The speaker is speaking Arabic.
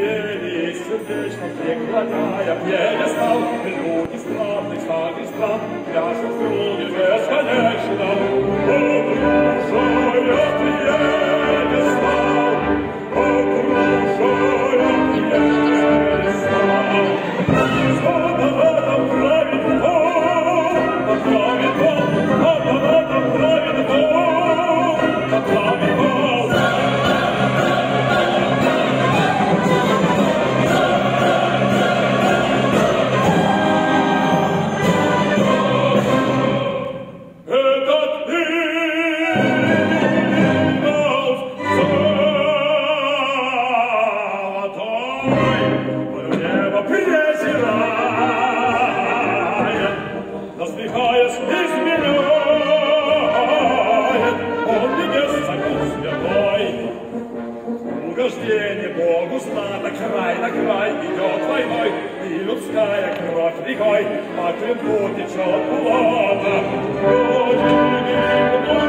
يديني شفتش تطريق ودايا يا نسلام الهود اسلام نسلام اسلام يا شفتوني الفاس خلاك شلام أبروشا يا طيال اسلام أبروشا يا طيال اسلام صاد هذا برابط هون برابط هون هذا هذا برابط هون برابط Прикой, а ты будешь от лава.